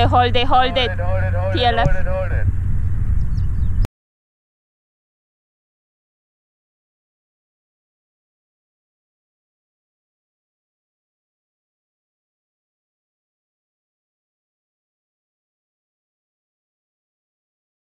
Hold it. TLF. Hold it.